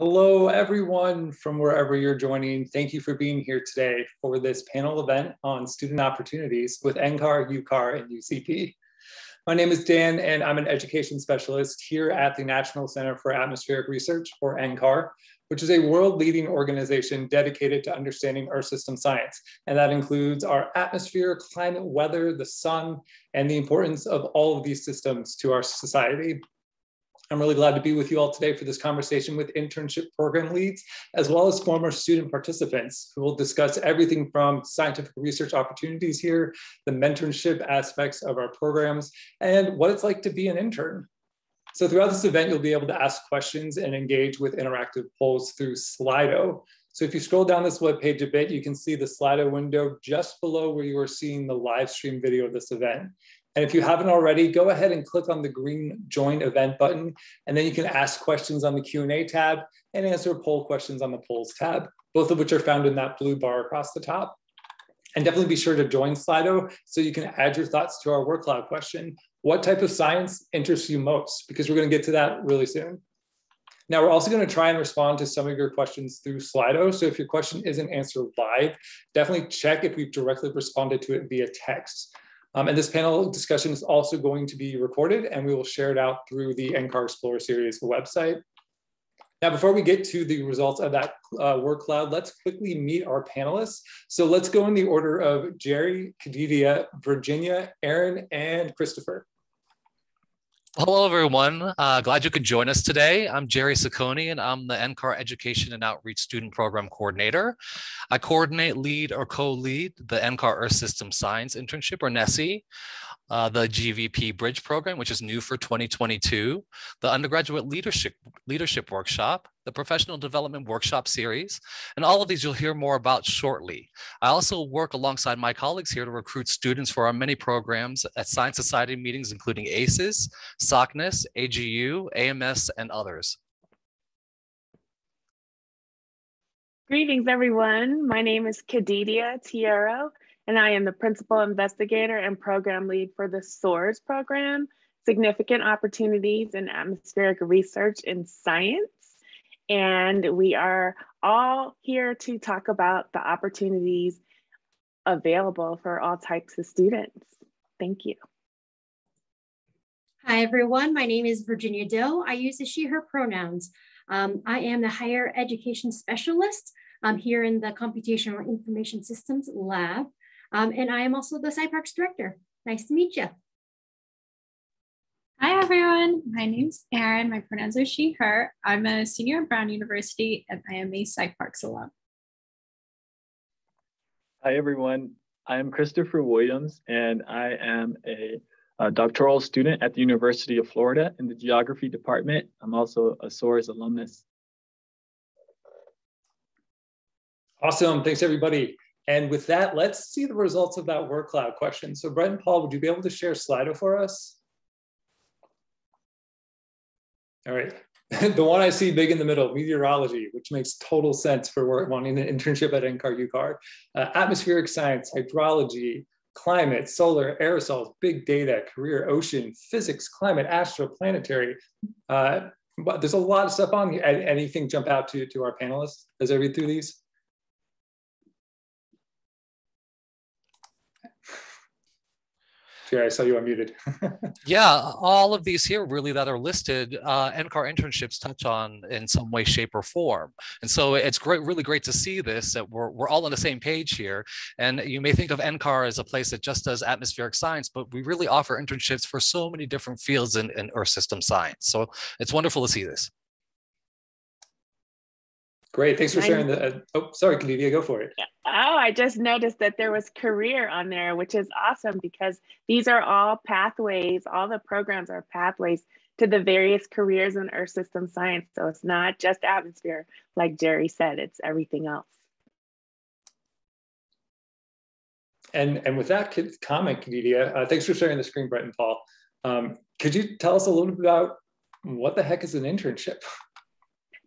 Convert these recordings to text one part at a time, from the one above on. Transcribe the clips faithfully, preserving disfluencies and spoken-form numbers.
Hello, everyone from wherever you're joining. Thank you for being here today for this panel event on student opportunities with N C A R, U C A R, and U C P. My name is Dan, and I'm an education specialist here at the National Center for Atmospheric Research, or N C A R, which is a world-leading organization dedicated to understanding Earth system science. And that includes our atmosphere, climate, weather, the sun, and the importance of all of these systems to our society. I'm really glad to be with you all today for this conversation with internship program leads, as well as former student participants who will discuss everything from scientific research opportunities here, the mentorship aspects of our programs, and what it's like to be an intern. So throughout this event, you'll be able to ask questions and engage with interactive polls through Slido. So if you scroll down this webpage a bit, you can see the Slido window just below where you are seeing the live stream video of this event. And if you haven't already, go ahead and click on the green Join Event button, and then you can ask questions on the Q and A tab and answer poll questions on the Polls tab, both of which are found in that blue bar across the top. And definitely be sure to join Slido so you can add your thoughts to our Work Lab question. What type of science interests you most? Because we're going to get to that really soon. Now, we're also going to try and respond to some of your questions through Slido. So if your question isn't answered live, definitely check if we've directly responded to it via text. Um, and this panel discussion is also going to be recorded, and we will share it out through the N C A R Explorer Series website. Now, before we get to the results of that uh, work cloud, let's quickly meet our panelists. So let's go in the order of Jerry, Kadidia, Virginia, Erin, and Christopher. Hello, everyone. Uh, glad you could join us today. I'm Jerry Sacconi, and I'm the N C A R Education and Outreach Student Program Coordinator. I coordinate, lead, or co-lead the N C A R Earth System Science Internship, or NESI, uh, the G V P Bridge Program, which is new for twenty twenty-two, the Undergraduate Leadership, Leadership Workshop, the Professional Development Workshop Series, and all of these you'll hear more about shortly. I also work alongside my colleagues here to recruit students for our many programs at Science Society meetings, including ACES, SOARS, A G U, A M S, and others. Greetings, everyone. My name is Kadidia Tiero, and I am the Principal Investigator and Program Lead for the SOARS program, Significant Opportunities in Atmospheric Research in Science. And we are all here to talk about the opportunities available for all types of students. Thank you. Hi, everyone. My name is Virginia Doe. I use the she, her pronouns. Um, I am the higher education specialist um, here in the Computational Information Systems Lab. Um, and I am also the SIParCS director. Nice to meet you. Hi, everyone. My name's Erin. My pronouns are she, her. I'm a senior at Brown University, and I am a SIParCS alum. Hi, everyone. I'm Christopher Williams, and I am a, a doctoral student at the University of Florida in the Geography Department. I'm also a SOARS alumnus. Awesome. Thanks, everybody. And with that, let's see the results of that Work Lab question. So Brett and Paul, would you be able to share Slido for us? All right, the one I see big in the middle, meteorology, which makes total sense for wanting an internship at N C A R, U C A R. Uh, atmospheric science, hydrology, climate, solar, aerosols, big data, career, ocean, physics, climate, astro, planetary. Uh, but there's a lot of stuff on here. Anything jump out to, to our panelists as I read through these? Jerry, I saw you unmuted. Yeah, all of these here really that are listed, uh, N C A R internships touch on in some way, shape, or form. And so it's great, really great to see this, that we're, we're all on the same page here. And you may think of N C A R as a place that just does atmospheric science, but we really offer internships for so many different fields in, in Earth system science. So it's wonderful to see this. Great, thanks for sharing the, uh, oh, sorry, Kadidia, go for it. Yeah. Oh, I just noticed that there was career on there, which is awesome because these are all pathways, all the programs are pathways to the various careers in Earth system science. So it's not just atmosphere, like Jerry said, it's everything else. And, and with that comment, Kadidia, uh, thanks for sharing the screen, Brett and Paul. Um, could you tell us a little bit about what the heck is an internship?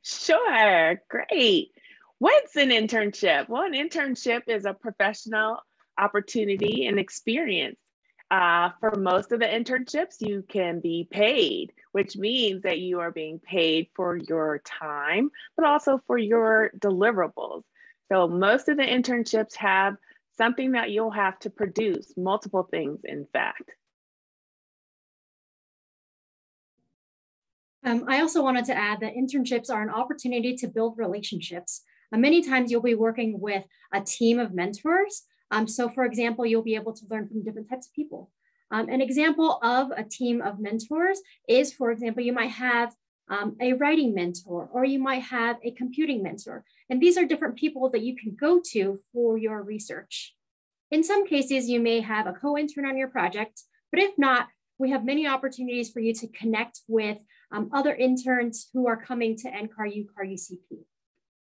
Sure, great. What's an internship? Well, an internship is a professional opportunity and experience. Uh, for most of the internships, you can be paid, which means that you are being paid for your time, but also for your deliverables. So most of the internships have something that you'll have to produce, multiple things, in fact. Um, I also wanted to add that internships are an opportunity to build relationships. Uh, many times you'll be working with a team of mentors. Um, so for example, you'll be able to learn from different types of people. Um, an example of a team of mentors is, for example, you might have um, a writing mentor, or you might have a computing mentor. And these are different people that you can go to for your research. In some cases, you may have a co-intern on your project, but if not, we have many opportunities for you to connect with um, other interns who are coming to N C A R, U C A R, U C P.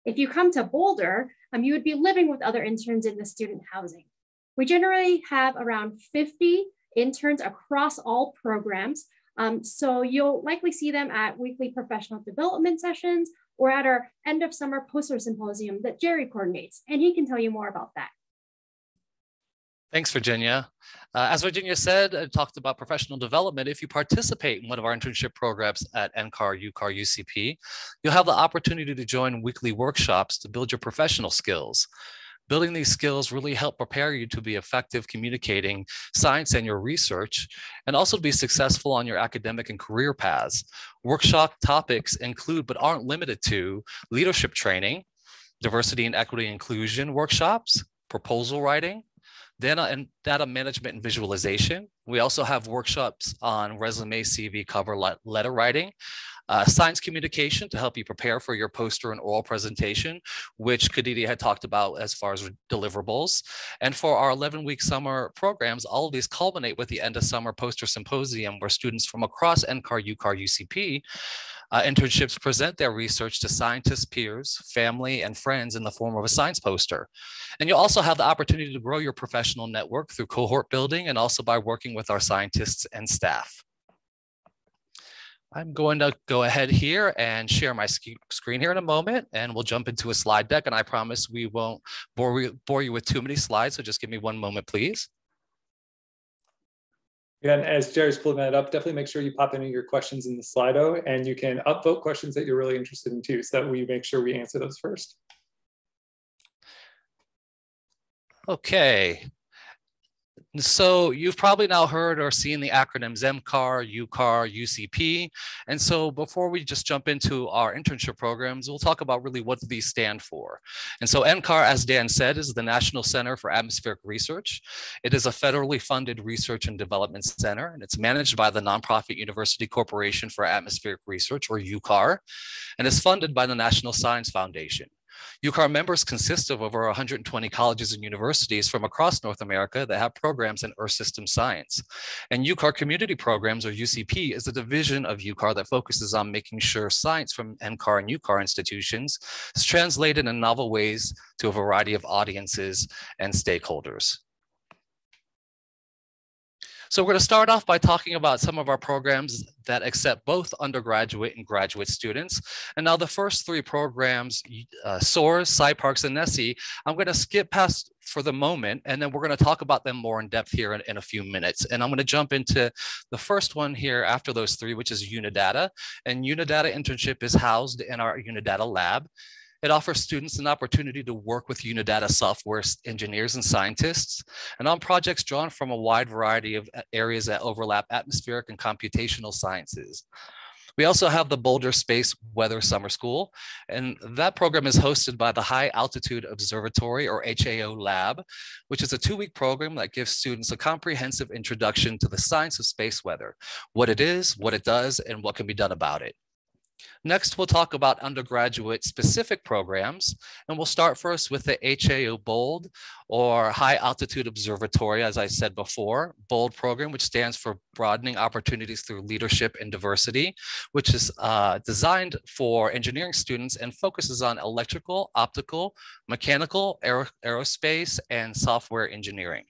If you come to Boulder, um, you would be living with other interns in the student housing. We generally have around fifty interns across all programs. Um, so you'll likely see them at weekly professional development sessions or at our end of summer poster symposium that Jerry coordinates, and he can tell you more about that. Thanks, Virginia. Uh, as Virginia said, I talked about professional development. If you participate in one of our internship programs at N C A R, U C A R, U C P, you'll have the opportunity to join weekly workshops to build your professional skills. Building these skills really help prepare you to be effective communicating science and your research, and also to be successful on your academic and career paths. Workshop topics include, but aren't limited to, leadership training, diversity and equity inclusion workshops, proposal writing, data and data management and visualization. We also have workshops on resume, C V, cover letter writing, uh, science communication to help you prepare for your poster and oral presentation, which Kadidia had talked about as far as deliverables. And for our eleven week summer programs, all of these culminate with the end of summer poster symposium, where students from across N C A R, U C A R, U C P uh, internships present their research to scientists, peers, family, and friends in the form of a science poster. And you'll also have the opportunity to grow your professional network through cohort building and also by working with our scientists and staff. I'm going to go ahead here and share my screen here in a moment, and we'll jump into a slide deck, and I promise we won't bore you with too many slides, so just give me one moment, please. Yeah, and as Jerry's pulling that up, definitely make sure you pop any of your questions in the Slido, and you can upvote questions that you're really interested in too, so that we make sure we answer those first. Okay. So you've probably now heard or seen the acronyms N C A R, U C A R, U C P. And so before we just jump into our internship programs, we'll talk about really what these stand for. And so N C A R, as Dan said, is the National Center for Atmospheric Research. It is a federally funded research and development center, and it's managed by the nonprofit University Corporation for Atmospheric Research, or U C A R, and is funded by the National Science Foundation. U C A R members consist of over one hundred twenty colleges and universities from across North America that have programs in Earth System Science. And U C A R Community Programs, or U C P, is a division of U C A R that focuses on making sure science from N C A R and U C A R institutions is translated in novel ways to a variety of audiences and stakeholders. So we're going to start off by talking about some of our programs that accept both undergraduate and graduate students. And now the first three programs, uh, SOARS, SIParCS, and NESI, I'm going to skip past for the moment, and then we're going to talk about them more in depth here in, in a few minutes. And I'm going to jump into the first one here after those three, which is Unidata. And Unidata internship is housed in our Unidata lab. It offers students an opportunity to work with Unidata software engineers and scientists, and on projects drawn from a wide variety of areas that overlap atmospheric and computational sciences. We also have the Boulder Space Weather Summer School, and that program is hosted by the High Altitude Observatory, or H A O Lab, which is a two-week program that gives students a comprehensive introduction to the science of space weather, what it is, what it does, and what can be done about it. Next, we'll talk about undergraduate specific programs, and we'll start first with the H A O BOLD, or High Altitude Observatory, as I said before, BOLD program, which stands for Broadening Opportunities Through Leadership and Diversity, which is uh, designed for engineering students and focuses on electrical, optical, mechanical, aer aerospace, and software engineering.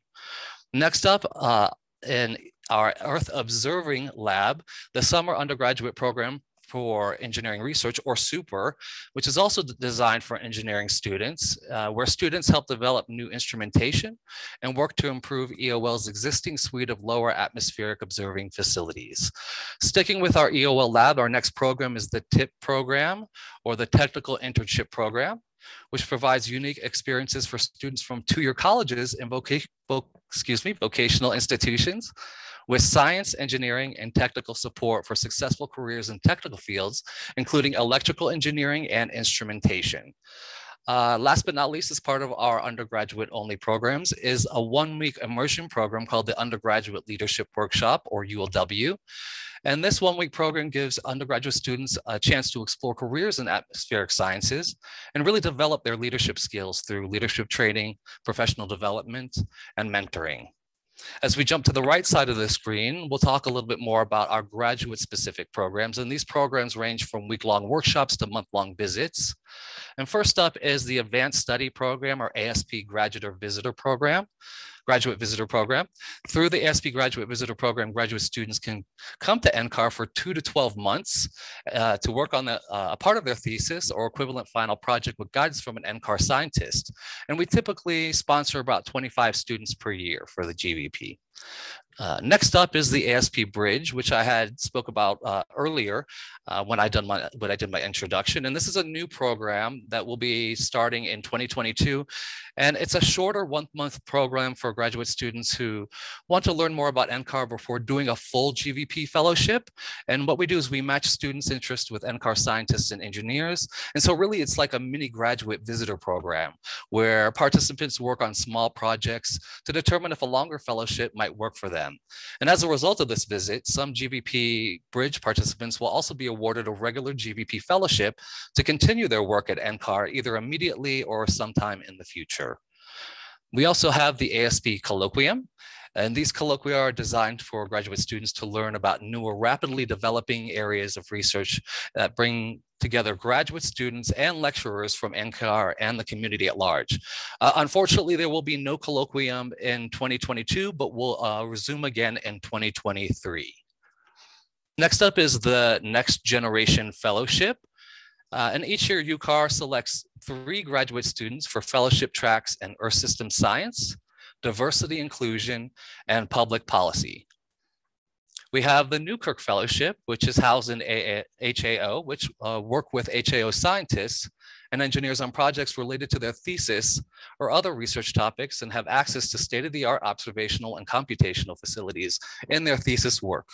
Next up, uh, in our Earth Observing Lab, the summer undergraduate program for Engineering Research, or SUPER, which is also designed for engineering students, uh, where students help develop new instrumentation and work to improve E O L's existing suite of lower atmospheric observing facilities. Sticking with our E O L lab, our next program is the T I P program, or the Technical Internship Program, which provides unique experiences for students from two-year colleges and voc voc excuse me, vocational institutions with science, engineering, and technical support for successful careers in technical fields, including electrical engineering and instrumentation. Uh, last but not least, as part of our undergraduate-only programs, is a one-week immersion program called the Undergraduate Leadership Workshop, or U L W. And this one-week program gives undergraduate students a chance to explore careers in atmospheric sciences and really develop their leadership skills through leadership training, professional development, and mentoring. As we jump to the right side of the screen, we'll talk a little bit more about our graduate-specific programs, and these programs range from week-long workshops to month-long visits. And first up is the Advanced Study Program, or A S P Graduate or Visitor Program. Graduate Visitor Program. Through the A S P Graduate Visitor Program, graduate students can come to N C A R for two to twelve months uh, to work on the, uh, a part of their thesis or equivalent final project with guidance from an N C A R scientist. And we typically sponsor about twenty-five students per year for the G V P. Uh, next up is the A S P Bridge, which I had spoke about uh, earlier uh, when I done my when I did my introduction, and this is a new program that will be starting in twenty twenty-two, and it's a shorter one-month program for graduate students who want to learn more about N C A R before doing a full G V P fellowship. And what we do is we match students' interest with N C A R scientists and engineers, and so really it's like a mini graduate visitor program where participants work on small projects to determine if a longer fellowship might work for them. And as a result of this visit, some G V P Bridge participants will also be awarded a regular G V P fellowship to continue their work at N C A R, either immediately or sometime in the future. We also have the A S P Colloquium, and these colloquia are designed for graduate students to learn about new or rapidly developing areas of research that bring together graduate students and lecturers from N C A R and the community at large. Uh, unfortunately, there will be no colloquium in twenty twenty-two, but we'll uh, resume again in twenty twenty-three. Next up is the Next Generation Fellowship. Uh, and each year, U C A R selects three graduate students for fellowship tracks in Earth System Science, Diversity Inclusion, and Public Policy. We have the Newkirk Fellowship, which is housed in H A O, which uh, work with H A O scientists and engineers on projects related to their thesis or other research topics and have access to state-of-the-art observational and computational facilities in their thesis work.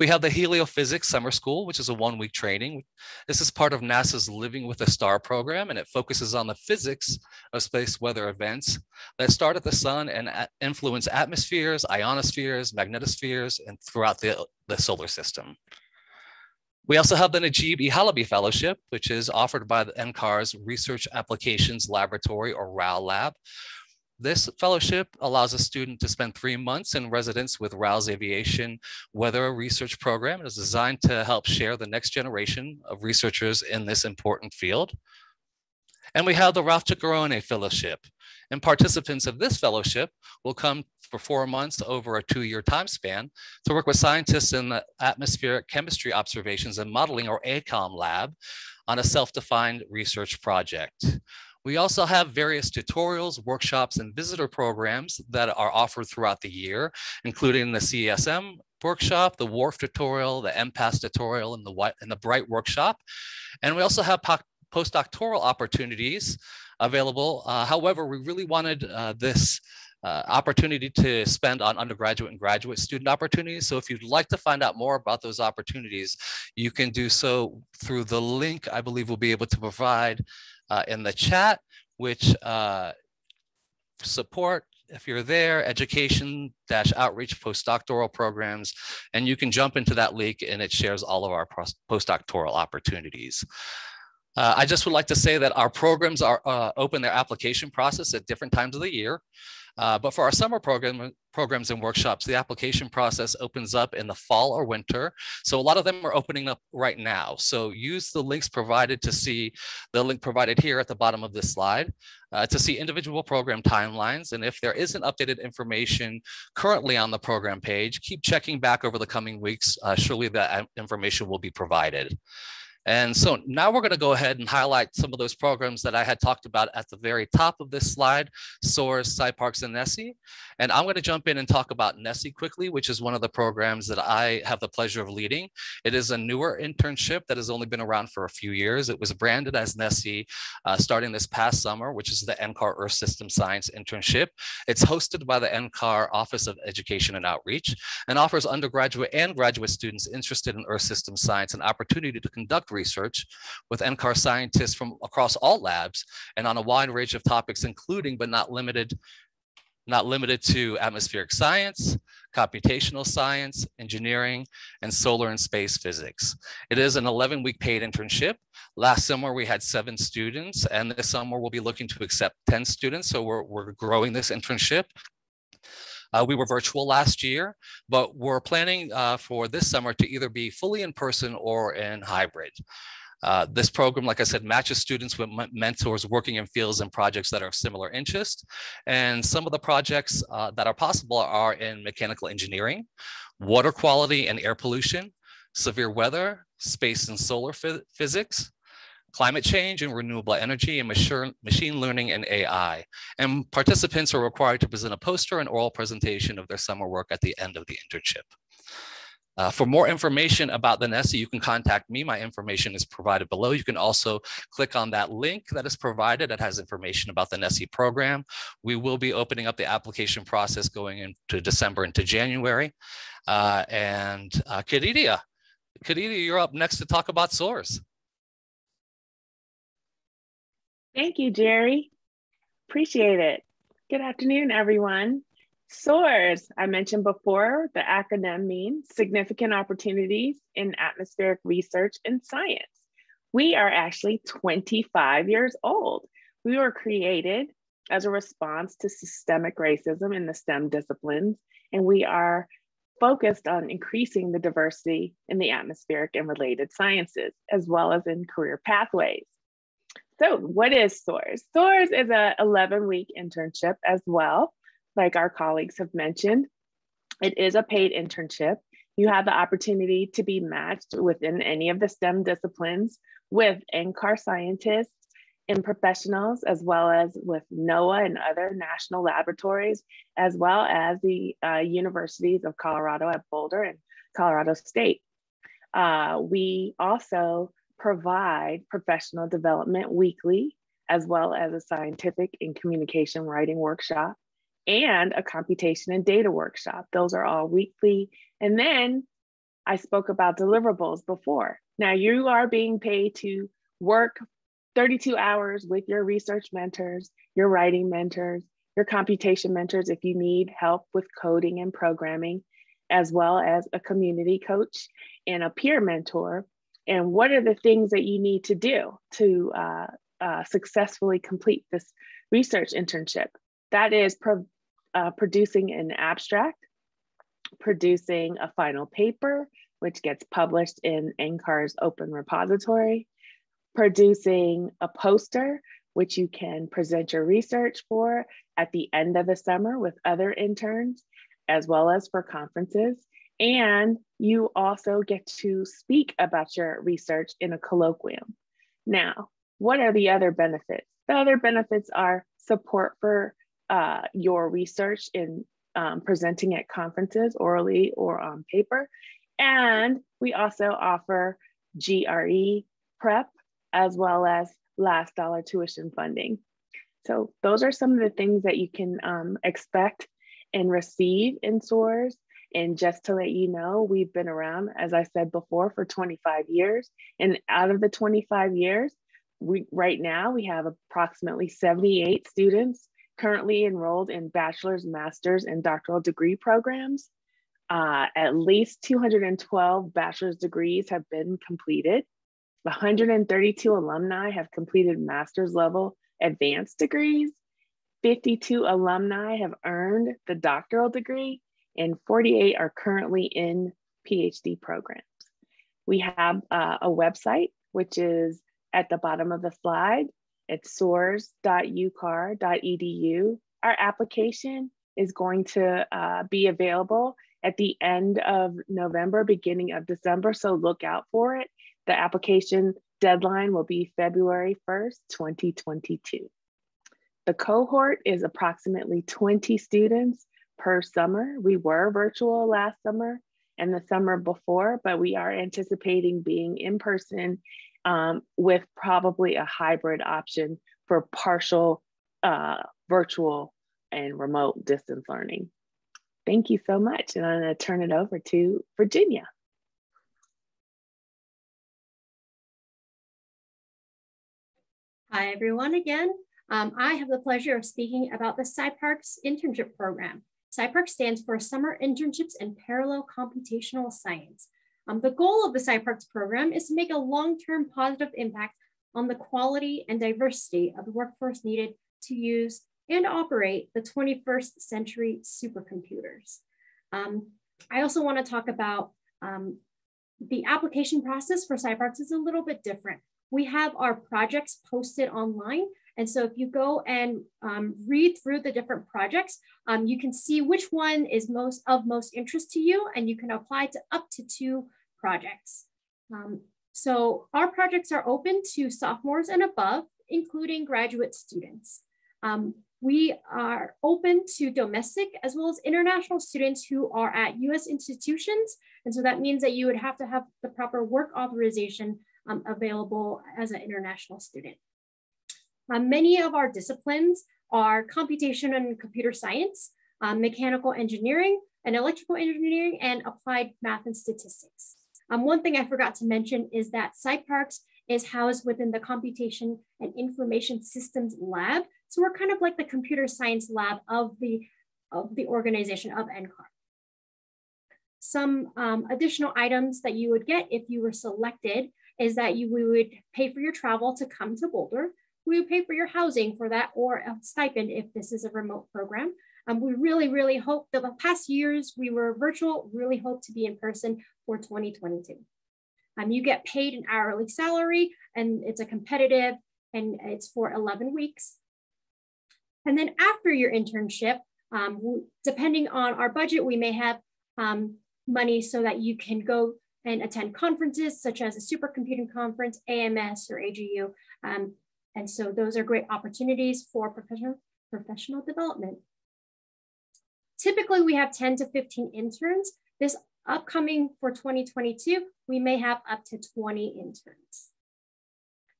We have the Heliophysics Summer School, which is a one-week training. This is part of NASA's Living with a Star program, and it focuses on the physics of space weather events that start at the sun and influence atmospheres, ionospheres, magnetospheres, and throughout the, the solar system. We also have the Najib E. Halabi Fellowship, which is offered by the N C A R's Research Applications Laboratory, or RAL Lab. This fellowship allows a student to spend three months in residence with RAL's Aviation Weather Research Program. It is designed to help share the next generation of researchers in this important field. And we have the Ralph Ciccarone Fellowship. And participants of this fellowship will come for four months over a two-year time span to work with scientists in the Atmospheric Chemistry Observations and Modeling, or ACOM lab, on a self-defined research project. We also have various tutorials, workshops, and visitor programs that are offered throughout the year, including the C E S M workshop, the WARF tutorial, the M PASS tutorial, and the, White, and the Bright workshop. And we also have postdoctoral opportunities available. Uh, however, we really wanted uh, this uh, opportunity to spend on undergraduate and graduate student opportunities. So if you'd like to find out more about those opportunities, you can do so through the link I believe we'll be able to provide Uh, in the chat, which uh, support, if you're there, education-outreach postdoctoral programs, and you can jump into that link and it shares all of our postdoctoral opportunities. Uh, I just would like to say that our programs are uh, open their application process at different times of the year. Uh, but for our summer program, programs and workshops, the application process opens up in the fall or winter. So a lot of them are opening up right now. So use the links provided to see the link provided here at the bottom of this slide uh, to see individual program timelines. And if there isn't updated information currently on the program page, keep checking back over the coming weeks. Uh, surely that information will be provided. And so now we're going to go ahead and highlight some of those programs that I had talked about at the very top of this slide, SOARS, SIParCS, and NESI. And I'm going to jump in and talk about NESI quickly, which is one of the programs that I have the pleasure of leading. It is a newer internship that has only been around for a few years. It was branded as NESI uh, starting this past summer, which is the N C A R Earth System Science internship. It's hosted by the N C A R Office of Education and Outreach and offers undergraduate and graduate students interested in Earth System Science an opportunity to conduct research with N C A R scientists from across all labs and on a wide range of topics, including but not limited, not limited to atmospheric science, computational science, engineering, and solar and space physics. It is an eleven week paid internship. Last summer, we had seven students, and this summer we'll be looking to accept ten students. So we're, we're growing this internship. Uh, we were virtual last year, but we're planning uh, for this summer to either be fully in person or in hybrid. Uh, this program, like I said, matches students with mentors working in fields and projects that are of similar interest. And some of the projects uh, that are possible are in mechanical engineering, water quality and air pollution, severe weather, space and solar phys- physics, climate change and renewable energy, and machine learning and A I. And participants are required to present a poster and oral presentation of their summer work at the end of the internship. Uh, for more information about the NESI, you can contact me. My information is provided below. You can also click on that link that is provided that has information about the NESI program. We will be opening up the application process going into December into January. Uh, and uh, Kadidia, Kadidia, you're up next to talk about SOARS. Thank you, Jerry. Appreciate it. Good afternoon, everyone. SOARS, I mentioned before, the acronym means Significant Opportunities in Atmospheric Research and Science. We are actually twenty-five years old. We were created as a response to systemic racism in the STEM disciplines, and we are focused on increasing the diversity in the atmospheric and related sciences, as well as in career pathways. So what is SOARS? SOARS is an eleven week internship as well, like our colleagues have mentioned. It is a paid internship. You have the opportunity to be matched within any of the STEM disciplines with N C A R scientists and professionals, as well as with NOAA and other national laboratories, as well as the uh, universities of Colorado at Boulder and Colorado State. Uh, we also provide professional development weekly, as well as a scientific and communication writing workshop and a computation and data workshop. Those are all weekly. And then I spoke about deliverables before. Now you are being paid to work thirty-two hours with your research mentors, your writing mentors, your computation mentors if you need help with coding and programming, as well as a community coach and a peer mentor. And what are the things that you need to do to uh, uh, successfully complete this research internship? That is pro uh, producing an abstract, producing a final paper, which gets published in N C A R's open repository, producing a poster, which you can present your research for at the end of the summer with other interns, as well as for conferences. And you also get to speak about your research in a colloquium. Now, what are the other benefits? The other benefits are support for uh, your research in um, presenting at conferences orally or on paper. And we also offer G R E prep, as well as last dollar tuition funding. So those are some of the things that you can um, expect and receive in SOARS. And just to let you know, we've been around, as I said before, for twenty-five years. And out of the twenty-five years, we, right now we have approximately seventy-eight students currently enrolled in bachelor's, master's, and doctoral degree programs. Uh, at least two hundred twelve bachelor's degrees have been completed. one hundred thirty-two alumni have completed master's level advanced degrees. fifty-two alumni have earned the doctoral degree, and forty-eight are currently in PhD programs. We have uh, a website, which is at the bottom of the slide. It's soars dot u car dot e d u. Our application is going to uh, be available at the end of November, beginning of December, so look out for it. The application deadline will be February first, twenty twenty-two. The cohort is approximately twenty students per summer. We were virtual last summer and the summer before, but we are anticipating being in person um, with probably a hybrid option for partial uh, virtual and remote distance learning. Thank you so much. And I'm going to turn it over to Virginia. Hi, everyone, again. Um, I have the pleasure of speaking about the SIParCS internship program. SIParCS stands for Summer Internships in Parallel Computational Science. Um, the goal of the SIParCS program is to make a long-term positive impact on the quality and diversity of the workforce needed to use and operate the twenty-first century supercomputers. Um, I also want to talk about um, the application process for SIParCS is a little bit different. We have our projects posted online. And so if you go and um, read through the different projects, um, you can see which one is most of most interest to you, and you can apply to up to two projects. Um, so our projects are open to sophomores and above, including graduate students. Um, we are open to domestic as well as international students who are at U S institutions. And so that means that you would have to have the proper work authorization um, available as an international student. Uh, many of our disciplines are computation and computer science, uh, mechanical engineering, and electrical engineering, and applied math and statistics. Um, one thing I forgot to mention is that SIParCS is housed within the Computation and Information Systems Lab. So we're kind of like the computer science lab of the, of the organization of N C A R. Some um, additional items that you would get if you were selected is that you, we would pay for your travel to come to Boulder. We would pay for your housing for that, or a stipend if this is a remote program. Um, we really, really hope that the past years we were virtual, really hope to be in person for twenty twenty-two. Um, you get paid an hourly salary, and it's a competitive, and it's for eleven weeks. And then after your internship, um, depending on our budget, we may have um, money so that you can go and attend conferences such as a supercomputing conference, A M S or A G U. Um, And so those are great opportunities for professional, professional development. Typically, we have ten to fifteen interns. This upcoming for twenty twenty-two, we may have up to twenty interns.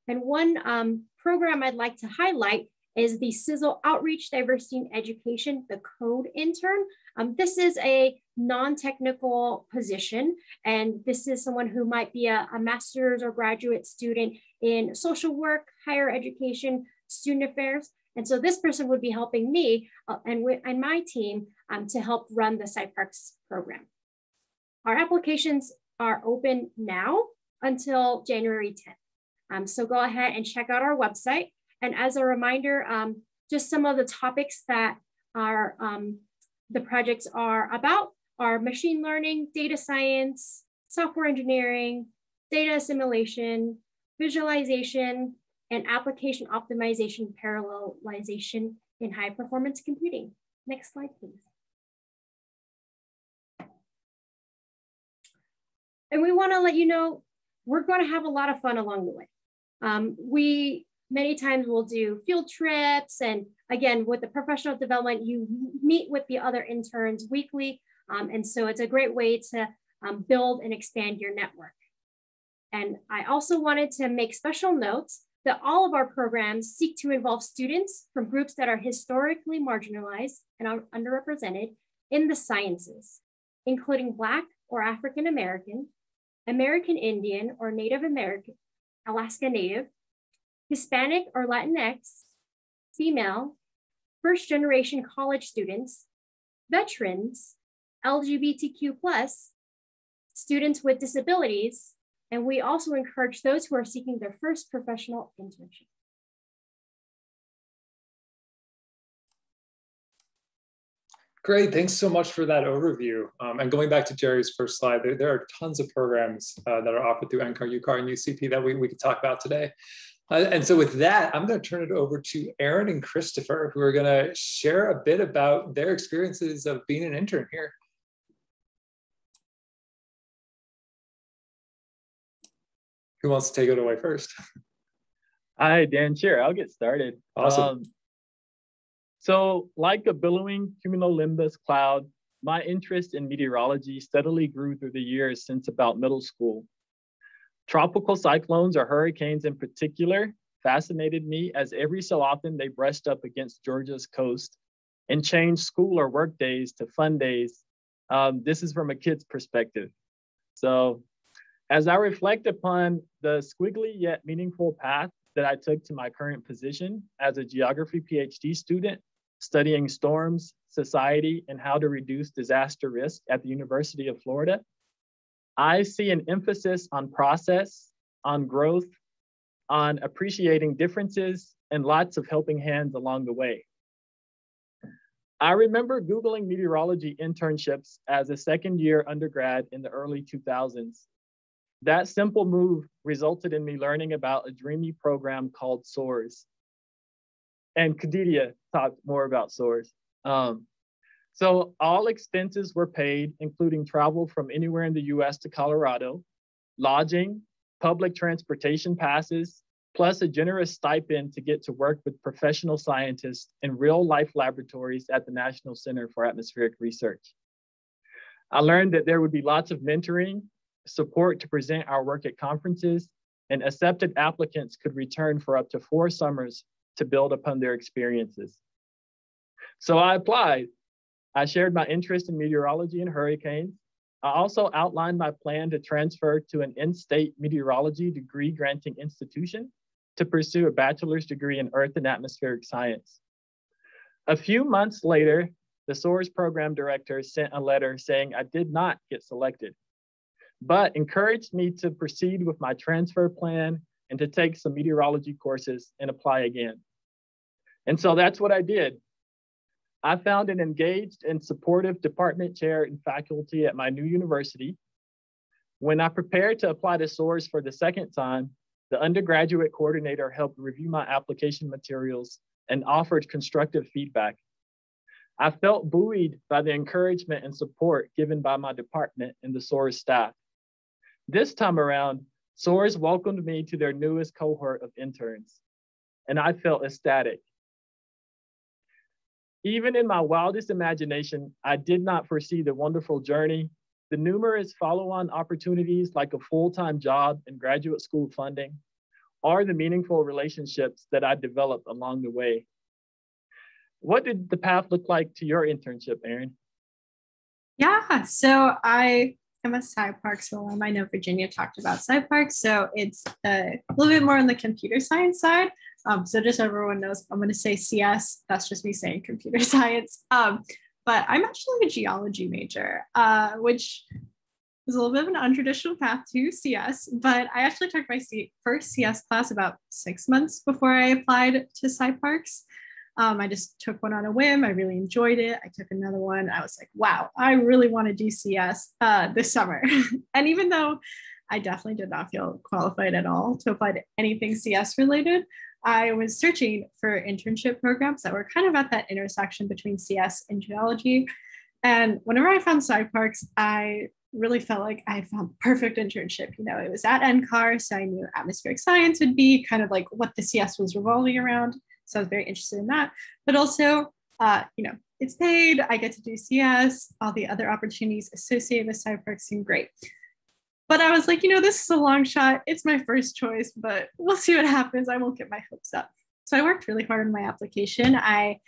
And one um, program I'd like to highlight is the sizzle Outreach, Diversity, and Education, the CODE intern. Um, this is a non-technical position, and this is someone who might be a, a master's or graduate student in social work, higher education, student affairs. And so this person would be helping me uh, and, and my team um, to help run the SIParCS program. Our applications are open now until January tenth. Um, so go ahead and check out our website. And as a reminder, um, just some of the topics that are um, the projects are about are machine learning, data science, software engineering, data assimilation, visualization, and application optimization, parallelization in high performance computing. Next slide, please. And we wanna let you know, we're gonna have a lot of fun along the way. Um, we, Many times we'll do field trips. And again, with the professional development, you meet with the other interns weekly. Um, and so it's a great way to um, build and expand your network. And I also wanted to make special notes that all of our programs seek to involve students from groups that are historically marginalized and are underrepresented in the sciences, including Black or African American, American Indian or Native American, Alaska Native, Hispanic or Latinx, female, first generation college students, veterans, L G B T Q plus, students with disabilities, and we also encourage those who are seeking their first professional internship. Great, thanks so much for that overview. Um, and going back to Jerry's first slide, there, there are tons of programs uh, that are offered through N C A R, U C A R, and U C P that we, we could talk about today. Uh, and so with that, I'm gonna turn it over to Erin and Christopher, who are gonna share a bit about their experiences of being an intern here. Who wants to take it away first? Hi, Dan. Sure, I'll get started. Awesome. Um, so like a billowing cumulonimbus cloud, my interest in meteorology steadily grew through the years since about middle school. Tropical cyclones or hurricanes in particular fascinated me, as every so often they brushed up against Georgia's coast and changed school or work days to fun days. Um, this is from a kid's perspective. So as I reflect upon the squiggly yet meaningful path that I took to my current position as a geography PhD student, studying storms, society, and how to reduce disaster risk at the University of Florida, I see an emphasis on process, on growth, on appreciating differences, and lots of helping hands along the way. I remember Googling meteorology internships as a second year undergrad in the early two thousands. That simple move resulted in me learning about a dreamy program called SOARS. And Kadidia talked more about SOARS. Um, so all expenses were paid, including travel from anywhere in the U S to Colorado, lodging, public transportation passes, plus a generous stipend to get to work with professional scientists in real life laboratories at the National Center for Atmospheric Research. I learned that there would be lots of mentoring, support to present our work at conferences, and accepted applicants could return for up to four summers to build upon their experiences. So I applied. I shared my interest in meteorology and hurricanes. I also outlined my plan to transfer to an in-state meteorology degree granting institution to pursue a bachelor's degree in Earth and Atmospheric Science. A few months later, the SOARS program director sent a letter saying I did not get selected, but encouraged me to proceed with my transfer plan and to take some meteorology courses and apply again. And so that's what I did. I found an engaged and supportive department chair and faculty at my new university. When I prepared to apply to SOARS for the second time, the undergraduate coordinator helped review my application materials and offered constructive feedback. I felt buoyed by the encouragement and support given by my department and the SOARS staff. This time around, SOARS welcomed me to their newest cohort of interns, and I felt ecstatic. Even in my wildest imagination, I did not foresee the wonderful journey, the numerous follow-on opportunities like a full-time job and graduate school funding, or the meaningful relationships that I developed along the way. What did the path look like to your internship, Erin? Yeah, so I... I'm a SIParCS alum. I know Virginia talked about SIParCS, so it's a little bit more on the computer science side. Um, so just so everyone knows, I'm going to say C S. That's just me saying computer science. Um, but I'm actually a geology major, uh, which is a little bit of an untraditional path to C S. But I actually took my C first C S class about six months before I applied to SIParCS. Um, I just took one on a whim. I really enjoyed it. I took another one. I was like, wow, I really want to do C S uh, this summer. And even though I definitely did not feel qualified at all to apply to anything C S related, I was searching for internship programs that were kind of at that intersection between C S and geology. And whenever I found SIParCS, I really felt like I found the perfect internship. You know, it was at N C A R, so I knew atmospheric science would be kind of like what the C S was revolving around. So I was very interested in that, but also, uh, you know, it's paid, I get to do C S, all the other opportunities associated with SIParCS seem great. But I was like, you know, this is a long shot. It's my first choice, but we'll see what happens. I won't get my hopes up. So I worked really hard on my application. I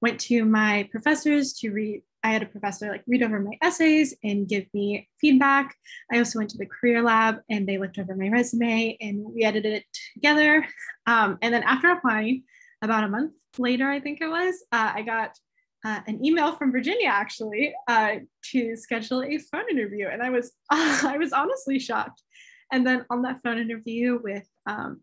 went to my professors to read. I had a professor like read over my essays and give me feedback. I also went to the career lab and they looked over my resume and we edited it together. Um, and then after applying, about a month later, I think it was, uh, I got uh, an email from Virginia actually uh, to schedule a phone interview. And I was, uh, I was honestly shocked. And then on that phone interview with um,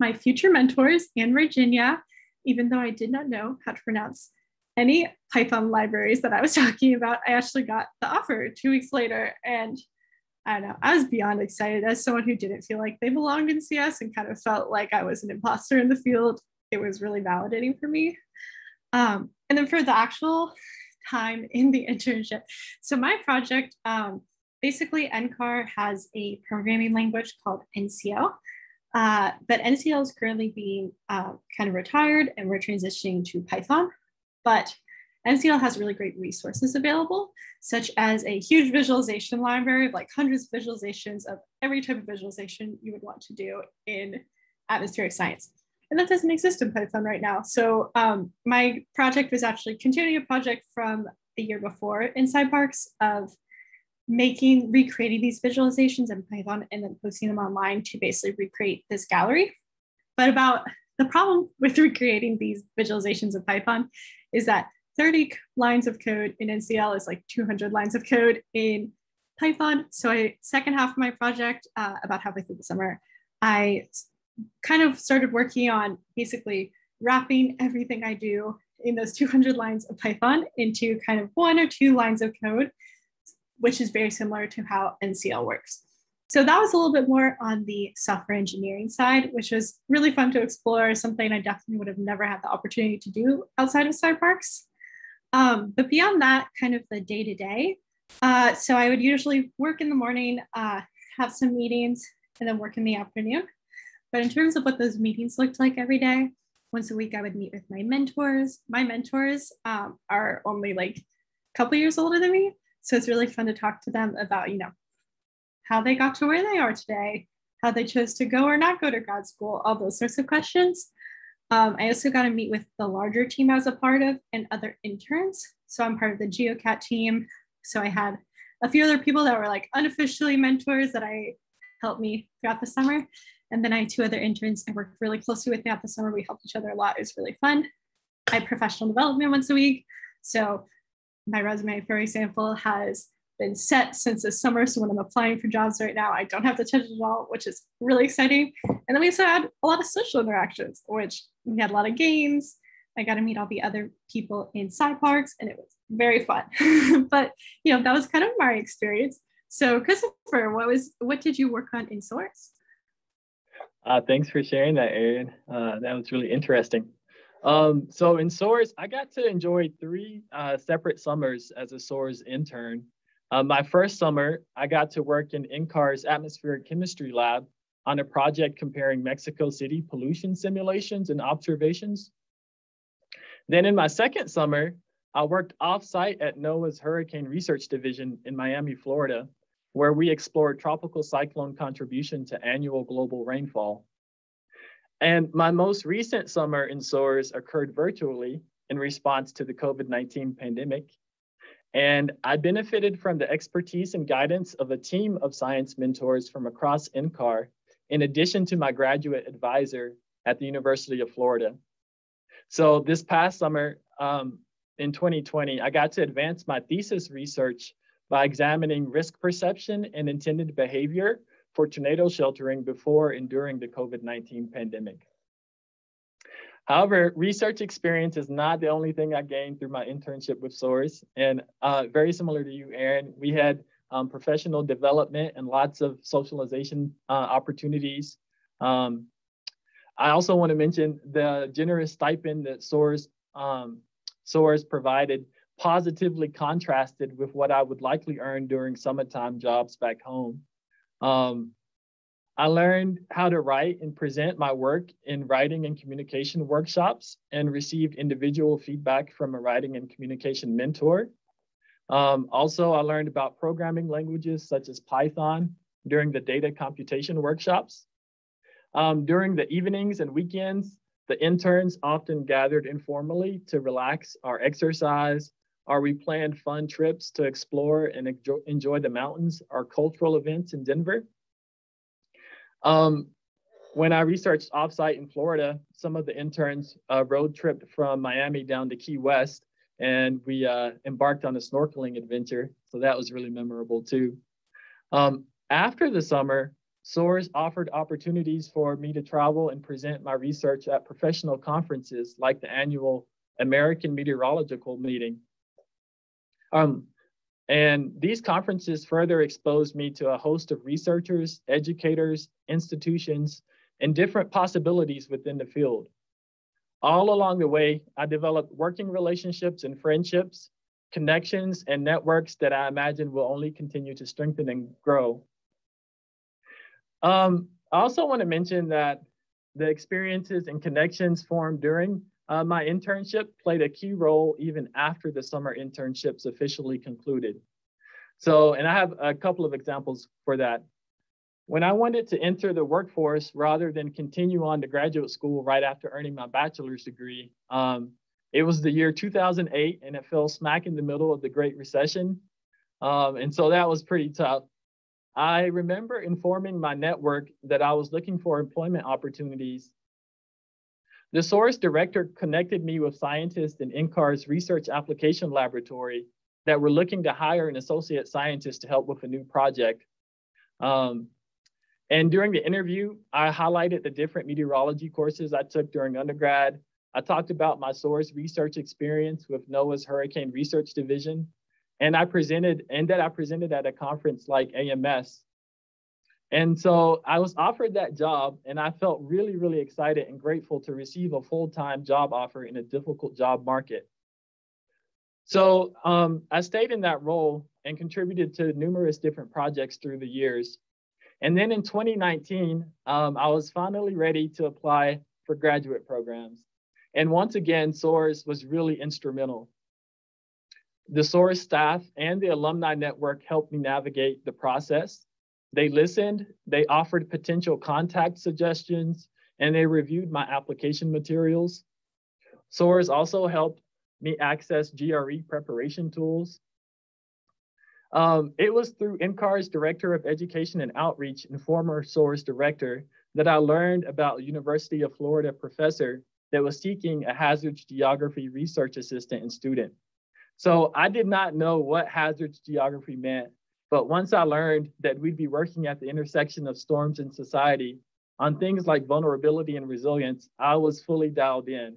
my future mentors and Virginia, even though I did not know how to pronounce any Python libraries that I was talking about, I actually got the offer two weeks later. And I don't know, I was beyond excited as someone who didn't feel like they belonged in C S and kind of felt like I was an imposter in the field. It was really validating for me. Um, and then for the actual time in the internship. So my project, um, basically N C A R has a programming language called N C L, uh, but N C L is currently being uh, kind of retired and we're transitioning to Python. But N C L has really great resources available, such as a huge visualization library of like hundreds of visualizations of every type of visualization you would want to do in atmospheric science. And that doesn't exist in Python right now. So um, my project was actually continuing a project from the year before in SIParCS of making, recreating these visualizations in Python and then posting them online to basically recreate this gallery. But about the problem with recreating these visualizations in Python is that thirty lines of code in N C L is like two hundred lines of code in Python. So I, second half of my project, uh, about halfway through the summer, I kind of started working on basically wrapping everything I do in those two hundred lines of Python into kind of one or two lines of code, which is very similar to how N C L works. So that was a little bit more on the software engineering side, which was really fun to explore, something I definitely would have never had the opportunity to do outside of SIParCS. Um, but beyond that, kind of the day-to-day, -day, uh, so I would usually work in the morning, uh, have some meetings, and then work in the afternoon. But in terms of what those meetings looked like every day, once a week I would meet with my mentors. My mentors um, are only like a couple years older than me. So it's really fun to talk to them about, you know, how they got to where they are today, how they chose to go or not go to grad school, all those sorts of questions. Um, I also got to meet with the larger team I was a part of and other interns. So I'm part of the GeoCat team. So I had a few other people that were like unofficially mentors that I helped me throughout the summer. And then I had two other interns I worked really closely with throughout the summer. We helped each other a lot. It was really fun. I had professional development once a week. So my resume, for example, has been set since this summer. So when I'm applying for jobs right now, I don't have to touch it at all, which is really exciting. And then we also had a lot of social interactions, which we had a lot of games. I got to meet all the other people in SIParCS and it was very fun. But, you know, that was kind of my experience. So Christopher, what was, what did you work on in SOARS? Uh, thanks for sharing that, Erin. Uh, that was really interesting. Um, so in SOARS, I got to enjoy three uh, separate summers as a SOARS intern. Uh, my first summer, I got to work in N C A R's Atmospheric Chemistry Lab on a project comparing Mexico City pollution simulations and observations. Then in my second summer, I worked off-site at NOAA's Hurricane Research Division in Miami, Florida, where we explored tropical cyclone contribution to annual global rainfall. And my most recent summer in SOARS occurred virtually in response to the COVID nineteen pandemic. And I benefited from the expertise and guidance of a team of science mentors from across N C A R, in addition to my graduate advisor at the University of Florida. So this past summer um, in twenty twenty, I got to advance my thesis research by examining risk perception and intended behavior for tornado sheltering before and during the COVID nineteen pandemic. However, research experience is not the only thing I gained through my internship with SOARS. And uh, very similar to you, Erin, we had um, professional development and lots of socialization uh, opportunities. Um, I also want to mention the generous stipend that SOARS, um, SOARS provided positively contrasted with what I would likely earn during summertime jobs back home. Um, I learned how to write and present my work in writing and communication workshops and received individual feedback from a writing and communication mentor. Um, also, I learned about programming languages such as Python during the data computation workshops. Um, during the evenings and weekends, the interns often gathered informally to relax or exercise, or we planned fun trips to explore and enjoy the mountains or cultural events in Denver. Um, when I researched offsite in Florida, some of the interns uh, road tripped from Miami down to Key West, and we uh, embarked on a snorkeling adventure. So that was really memorable too. Um, after the summer, SOARS offered opportunities for me to travel and present my research at professional conferences like the annual American Meteorological Meeting. Um, and these conferences further exposed me to a host of researchers, educators, institutions, and different possibilities within the field. All along the way, I developed working relationships and friendships, connections and networks that I imagine will only continue to strengthen and grow. Um, I also want to mention that the experiences and connections formed during uh, my internship played a key role even after the summer internships officially concluded. So, and I have a couple of examples for that. When I wanted to enter the workforce rather than continue on to graduate school right after earning my bachelor's degree, um, it was the year two thousand eight and it fell smack in the middle of the Great Recession. Um, and so that was pretty tough. I remember informing my network that I was looking for employment opportunities. The SOARS director connected me with scientists in N C A R's Research Application Laboratory that were looking to hire an associate scientist to help with a new project. Um, and during the interview, I highlighted the different meteorology courses I took during undergrad. I talked about my SOARS research experience with NOAA's Hurricane Research Division, and I presented, and that I presented at a conference like A M S. And so I was offered that job, and I felt really, really excited and grateful to receive a full-time job offer in a difficult job market. So um, I stayed in that role and contributed to numerous different projects through the years. And then in twenty nineteen, um, I was finally ready to apply for graduate programs. And once again, SOARS was really instrumental. The SOARS staff and the alumni network helped me navigate the process. They listened, they offered potential contact suggestions, and they reviewed my application materials. SOARS also helped me access G R E preparation tools. Um, it was through N C A R's Director of Education and Outreach and former SOARS director that I learned about University of Florida professor that was seeking a hazards geography research assistant and student. So I did not know what hazards geography meant, but once I learned that we'd be working at the intersection of storms and society on things like vulnerability and resilience, I was fully dialed in.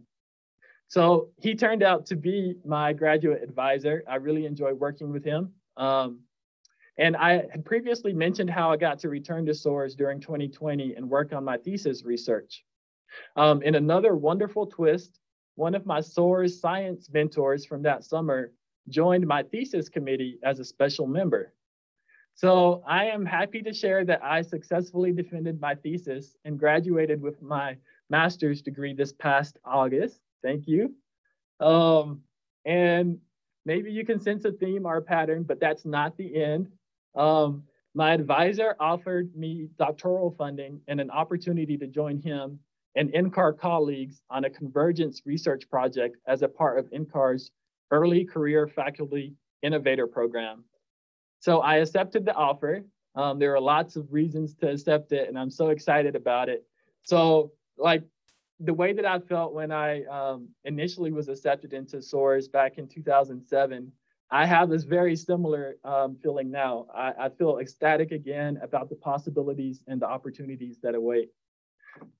So he turned out to be my graduate advisor. I really enjoyed working with him. Um, and I had previously mentioned how I got to return to SOARS during twenty twenty and work on my thesis research. Um, in another wonderful twist, one of my SOARS science mentors from that summer joined my thesis committee as a special member. So I am happy to share that I successfully defended my thesis and graduated with my master's degree this past August. Thank you. Um, and maybe you can sense a theme or a pattern, but that's not the end. Um, my advisor offered me doctoral funding and an opportunity to join him and N C A R colleagues on a convergence research project as a part of N C A R's Early Career Faculty Innovator Program. So I accepted the offer. Um, there are lots of reasons to accept it, and I'm so excited about it. So like the way that I felt when I um, initially was accepted into SOARS back in two thousand seven, I have this very similar um, feeling now. I, I feel ecstatic again about the possibilities and the opportunities that await.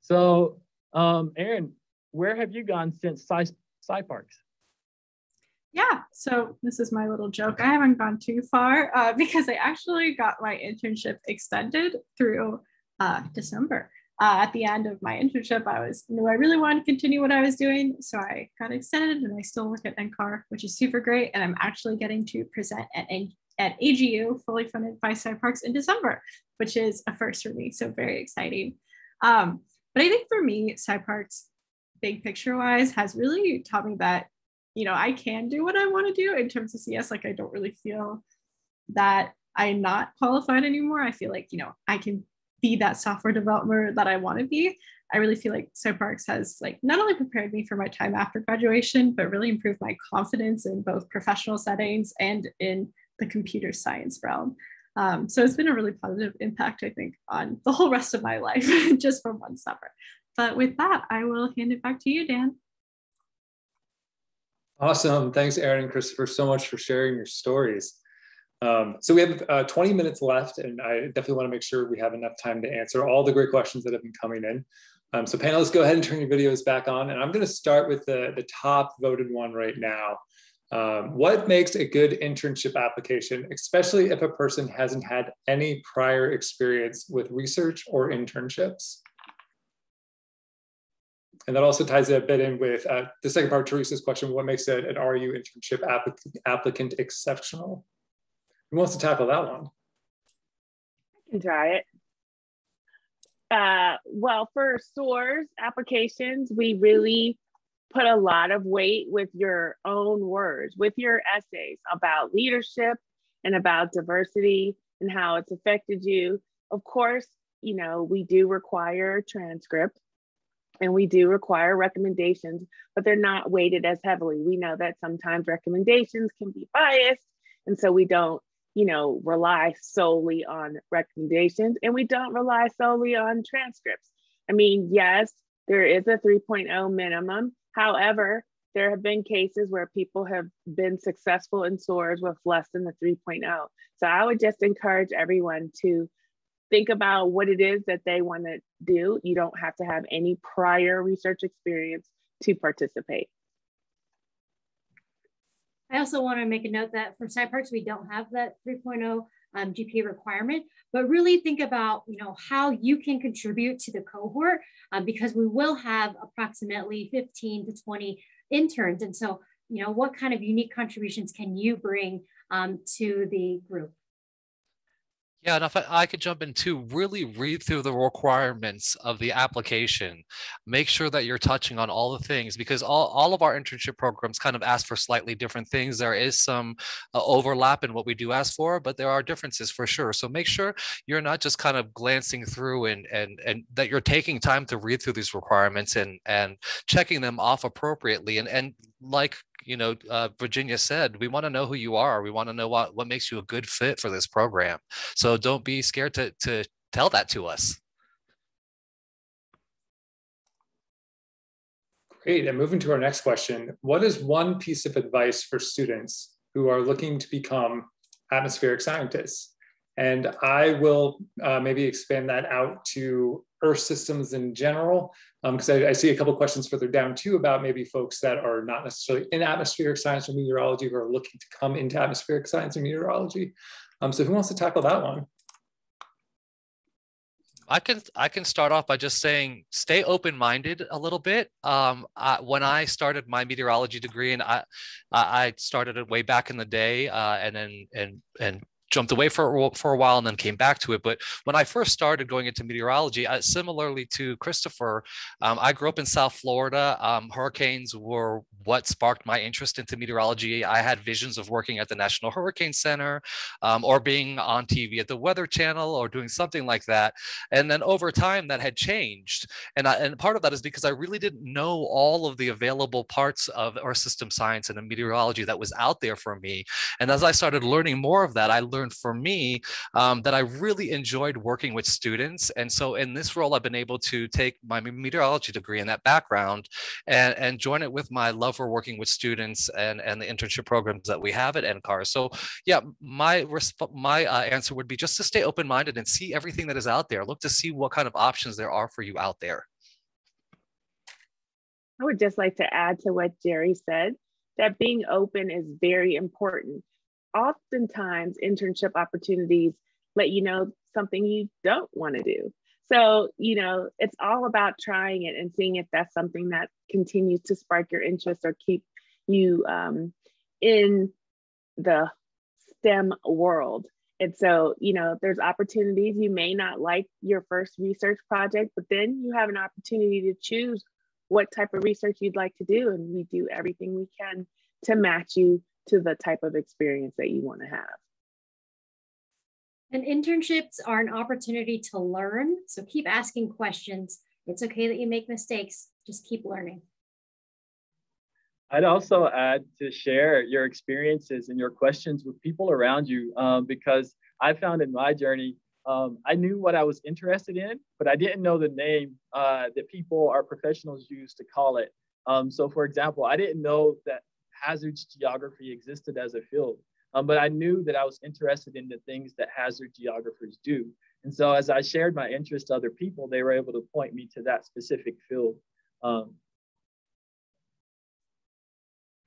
So, um, Erin, where have you gone since SIParCS? Yeah, so this is my little joke. I haven't gone too far uh, because I actually got my internship extended through uh, December. Uh, at the end of my internship, I was knew I really wanted to continue what I was doing, so I got extended and I still work at N C A R, which is super great. And I'm actually getting to present at a at A G U, fully funded by SIParCS in December, which is a first for me. So very exciting. Um, but I think for me, SIParCS, big picture wise, has really taught me that, you know, I can do what I want to do in terms of C S. Like, I don't really feel that I'm not qualified anymore. I feel like, you know, I can be that software developer that I want to be. I really feel like SIParCS has like not only prepared me for my time after graduation, but really improved my confidence in both professional settings and in the computer science realm. Um, so it's been a really positive impact, I think, on the whole rest of my life, just from one summer. But with that, I will hand it back to you, Dan. Awesome. Thanks, Erin and Christopher, so much for sharing your stories. Um, so we have uh, twenty minutes left, and I definitely want to make sure we have enough time to answer all the great questions that have been coming in. Um, so panelists, go ahead and turn your videos back on. And I'm going to start with the, the top voted one right now. Um, what makes a good internship application, especially if a person hasn't had any prior experience with research or internships? And that also ties it a bit in with uh, the second part of Teresa's question, what makes an R U internship app applicant exceptional? Who wants to tackle that one? I can try it. Uh, well, for SOARS applications, we really put a lot of weight with your own words, with your essays about leadership and about diversity and how it's affected you. Of course, you know, we do require transcript and we do require recommendations, but they're not weighted as heavily. We know that sometimes recommendations can be biased, and so we don't, you know, rely solely on recommendations, and we don't rely solely on transcripts. I mean, yes, there is a three point oh minimum. However, there have been cases where people have been successful in SOARS with less than the three point oh. So I would just encourage everyone to think about what it is that they want to do. You don't have to have any prior research experience to participate. I also want to make a note that for SIParCS, we don't have that three point oh um, G P A requirement, but really think about, you know, how you can contribute to the cohort, um, because we will have approximately fifteen to twenty interns. And so, you know, what kind of unique contributions can you bring um, to the group? Yeah, and if I, I could jump in too, really read through the requirements of the application. Make sure that you're touching on all the things, because all, all of our internship programs kind of ask for slightly different things. There is some uh, overlap in what we do ask for, but there are differences for sure. So make sure you're not just kind of glancing through and and, and that you're taking time to read through these requirements and, and checking them off appropriately. And, and like you know, uh, Virginia said, we want to know who you are. We want to know what, what makes you a good fit for this program. So don't be scared to, to tell that to us. Great, and moving to our next question. What is one piece of advice for students who are looking to become atmospheric scientists? And I will uh, maybe expand that out to Earth systems in general, because um, I, I see a couple questions further down too about maybe folks that are not necessarily in atmospheric science or meteorology who are looking to come into atmospheric science and meteorology. Um, so who wants to tackle that one? I can I can start off by just saying stay open-minded a little bit. Um, I, when I started my meteorology degree, and I I started it way back in the day, uh, and then and and. jumped away for, for a while and then came back to it. But when I first started going into meteorology, I, similarly to Christopher, um, I grew up in South Florida. Um, hurricanes were what sparked my interest into meteorology. I had visions of working at the National Hurricane Center, um, or being on T V at the Weather Channel or doing something like that. And then over time that had changed. And, I, and part of that is because I really didn't know all of the available parts of Earth system science and the meteorology that was out there for me. And as I started learning more of that, I learned for me um, that I really enjoyed working with students. And so in this role, I've been able to take my meteorology degree and that background and, and join it with my love for working with students and, and the internship programs that we have at N C A R. So yeah, my, my uh, answer would be just to stay open-minded and see everything that is out there. Look to see what kind of options there are for you out there. I would just like to add to what Jerry said, that being open is very important. Oftentimes internship opportunities let you know something you don't want to do. So, you know, it's all about trying it and seeing if that's something that continues to spark your interest or keep you um, in the STEM world. And so, you know, there's opportunities. You may not like your first research project, but then you have an opportunity to choose what type of research you'd like to do. And we do everything we can to match you to the type of experience that you want to have. And internships are an opportunity to learn. So keep asking questions. It's okay that you make mistakes, just keep learning. I'd also add to share your experiences and your questions with people around you, um, because I found in my journey, um, I knew what I was interested in, but I didn't know the name uh, that people or professionals use to call it. Um, so for example, I didn't know that hazards geography existed as a field, um, but I knew that I was interested in the things that hazard geographers do. And so as I shared my interest to other people, they were able to point me to that specific field. Um,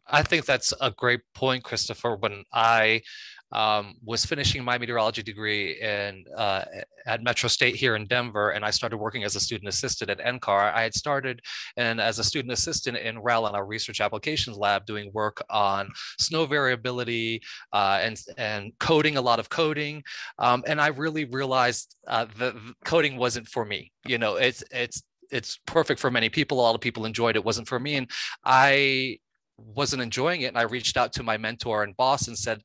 I think that's a great point, Christopher. When I um, was finishing my meteorology degree in, uh, at Metro State here in Denver, and I started working as a student assistant at N C A R, I had started and as a student assistant in R A L in our research applications lab, doing work on snow variability uh, and, and coding, a lot of coding. Um, and I really realized uh, that coding wasn't for me. You know, it's, it's, it's perfect for many people. A lot of people enjoyed it. It wasn't for me. And I wasn't enjoying it. And I reached out to my mentor and boss and said,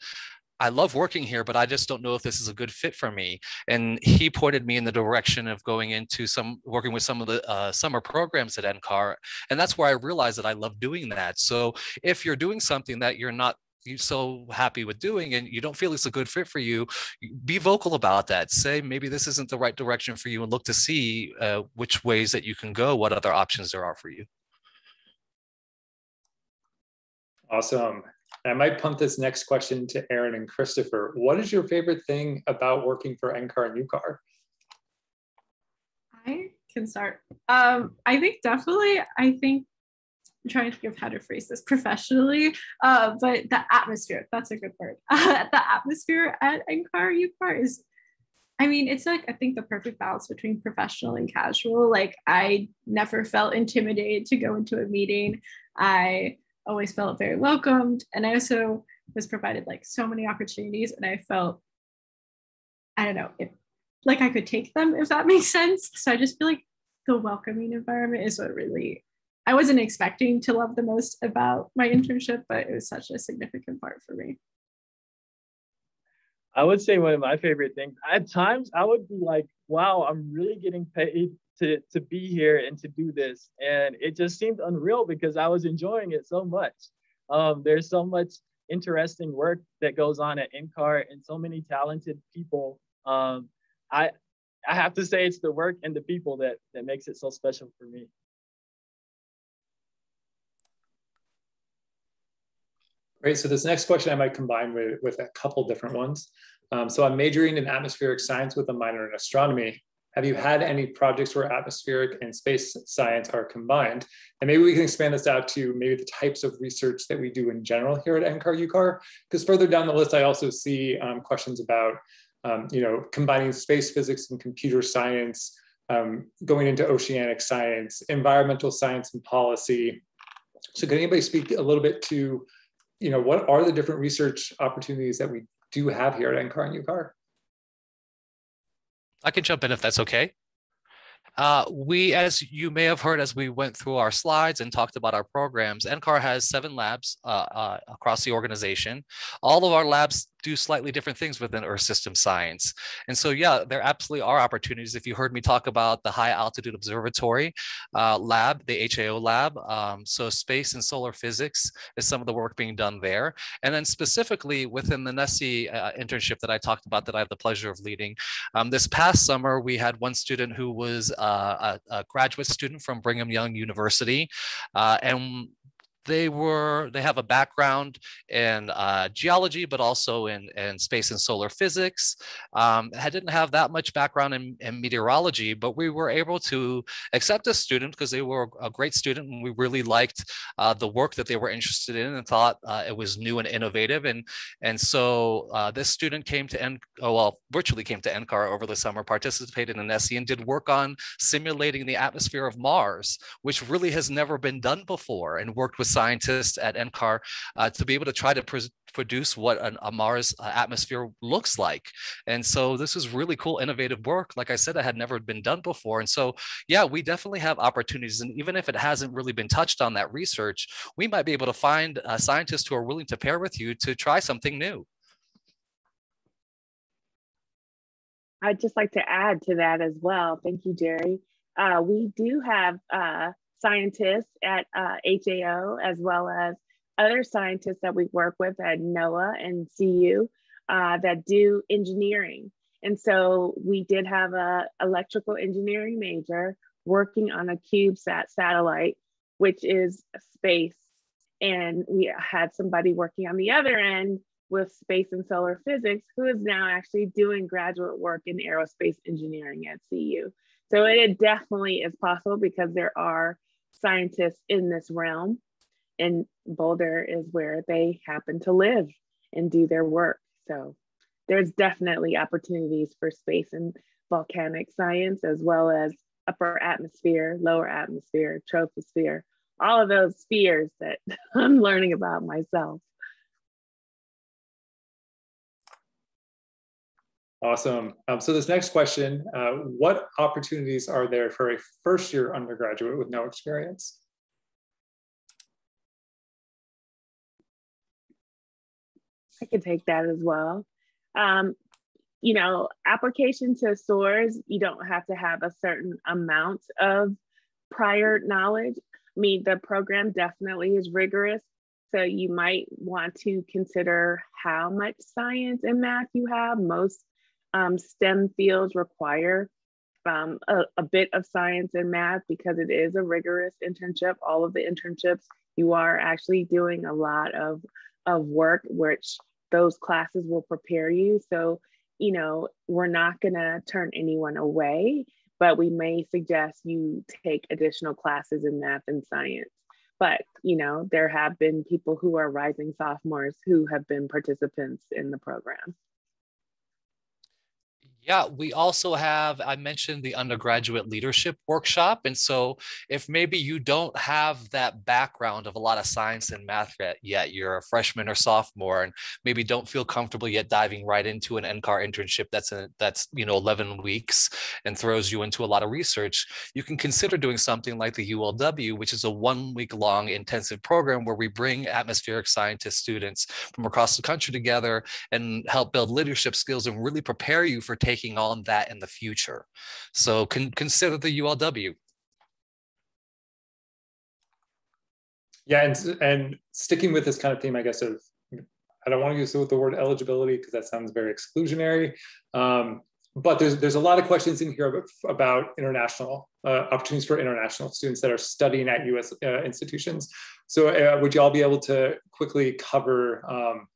I love working here, but I just don't know if this is a good fit for me. And he pointed me in the direction of going into some, working with some of the uh, summer programs at N C A R. And that's where I realized that I love doing that. So if you're doing something that you're not you're so happy with doing and you don't feel it's a good fit for you, be vocal about that. Say maybe this isn't the right direction for you and look to see uh, which ways that you can go, what other options there are for you. Awesome. And I might pump this next question to Erin and Christopher. What is your favorite thing about working for N C A R and U C A R? I can start. Um, I think definitely, I think, I'm trying to think of how to phrase this professionally, uh, but the atmosphere, that's a good word. Uh, the atmosphere at N C A R, U C A R is, I mean, it's like, I think the perfect balance between professional and casual. Like I never felt intimidated to go into a meeting. I always felt very welcomed, and I also was provided like so many opportunities, and I felt, I don't know, if, like I could take them, if that makes sense. So I just feel like the welcoming environment is what really, I wasn't expecting to love the most about my internship, but it was such a significant part for me. I would say one of my favorite things, at times I would be like, wow, I'm really getting paid to, to be here and to do this. And it just seemed unreal because I was enjoying it so much. Um, there's so much interesting work that goes on at N C A R and so many talented people. Um, I, I have to say it's the work and the people that, that makes it so special for me. Great, so this next question I might combine with, with a couple different ones. Um, so I'm majoring in atmospheric science with a minor in astronomy. Have you had any projects where atmospheric and space science are combined? And maybe we can expand this out to maybe the types of research that we do in general here at N C A R U C A R, because further down the list, I also see um, questions about um, you know, combining space physics and computer science, um, going into oceanic science, environmental science and policy. So could anybody speak a little bit to, you know, what are the different research opportunities that we do have here at N C A R and U C A R? I can jump in if that's okay. Uh, we, as you may have heard, as we went through our slides and talked about our programs, N C A R has seven labs uh, uh, across the organization. All of our labs do slightly different things within Earth System Science. And so, yeah, there absolutely are opportunities. If you heard me talk about the High Altitude Observatory uh, lab, the H A O lab, um, so space and solar physics is some of the work being done there. And then specifically within the NESI uh, internship that I talked about that I have the pleasure of leading, um, this past summer, we had one student who was uh, a, a graduate student from Brigham Young University, uh, and They were, they have a background in uh, geology, but also in, in space and solar physics. Um, I didn't have that much background in, in meteorology, but we were able to accept a student because they were a great student and we really liked uh, the work that they were interested in and thought uh, it was new and innovative. And, and so uh, this student came to N, oh, well, virtually came to N C A R over the summer, participated in NESI and did work on simulating the atmosphere of Mars, which really has never been done before, and worked with scientists at N C A R uh, to be able to try to pr produce what an, a Mars uh, atmosphere looks like. And so this is really cool, innovative work. Like I said, it had never been done before. And so, yeah, we definitely have opportunities. And even if it hasn't really been touched on that research, we might be able to find uh, scientists who are willing to pair with you to try something new. I'd just like to add to that as well. Thank you, Jerry. Uh, we do have uh, scientists at uh, H A O, as well as other scientists that we work with at NOAA and C U uh, that do engineering. And so we did have a electrical engineering major working on a CubeSat satellite, which is space. And we had somebody working on the other end with space and solar physics, who is now actually doing graduate work in aerospace engineering at C U. So it definitely is possible because there are scientists in this realm, and Boulder is where they happen to live and do their work. So there's definitely opportunities for space and volcanic science, as well as upper atmosphere, lower atmosphere, troposphere, all of those spheres that I'm learning about myself. Awesome. Um, so this next question, uh, what opportunities are there for a first year undergraduate with no experience? I could take that as well. Um, you know, application to SOARS, you don't have to have a certain amount of prior knowledge. I mean, the program definitely is rigorous. So you might want to consider how much science and math you have. Most um, STEM fields require um, a, a bit of science and math because it is a rigorous internship. All of the internships, you are actually doing a lot of, of work, which those classes will prepare you. So, you know, we're not gonna turn anyone away, but we may suggest you take additional classes in math and science. But, you know, there have been people who are rising sophomores who have been participants in the program. Yeah, we also have, I mentioned the undergraduate leadership workshop. And so if maybe you don't have that background of a lot of science and math yet, you're a freshman or sophomore, and maybe don't feel comfortable yet diving right into an N C A R internship that's, a, that's you know, eleven weeks and throws you into a lot of research, you can consider doing something like the U L W, which is a one week long intensive program where we bring atmospheric scientist students from across the country together and help build leadership skills and really prepare you for taking on that in the future. So con consider the U L W. Yeah, and, and sticking with this kind of theme, I guess, of, I don't want to use the word eligibility because that sounds very exclusionary, um, but there's, there's a lot of questions in here about international, uh, opportunities for international students that are studying at U S uh, institutions. So uh, would you all be able to quickly cover um,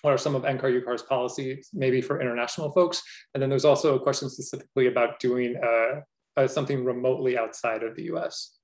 what are some of N C A R U CAR's policies, maybe for international folks? And then there's also a question specifically about doing uh, uh, something remotely outside of the U S.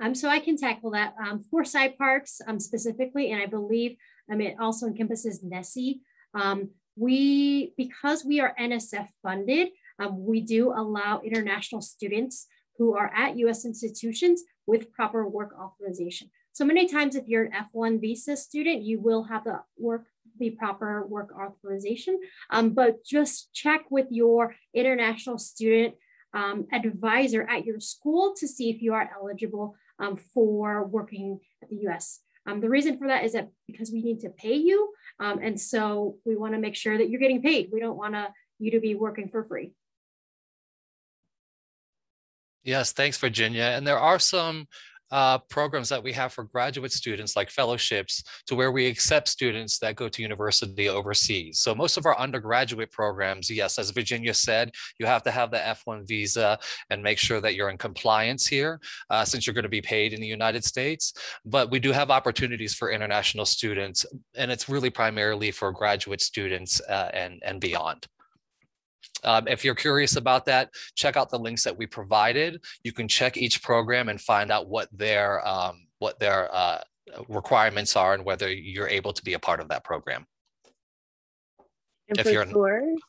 Um, so I can tackle that um, for SIParCS um, specifically, and I believe um, it also encompasses NESI. Um, we, because we are N S F funded, um, we do allow international students who are at U S institutions with proper work authorization. So many times, if you're an F one visa student, you will have the work, the proper work authorization, um, but just check with your international student um, advisor at your school to see if you are eligible um, for working at the U S. Um, the reason for that is that because we need to pay you, um, and so we wanna make sure that you're getting paid. We don't want you to be working for free. Yes, thanks, Virginia. And there are some Uh, programs that we have for graduate students, like fellowships, to where we accept students that go to university overseas. So most of our undergraduate programs, yes, as Virginia said, you have to have the F one visa and make sure that you're in compliance here, uh, since you're going to be paid in the United States. But we do have opportunities for international students, and it's really primarily for graduate students uh, and, and beyond. Um, if you're curious about that, check out the links that we provided. You can check each program and find out what their, um, what their uh, requirements are and whether you're able to be a part of that program. And if for you're SOARS,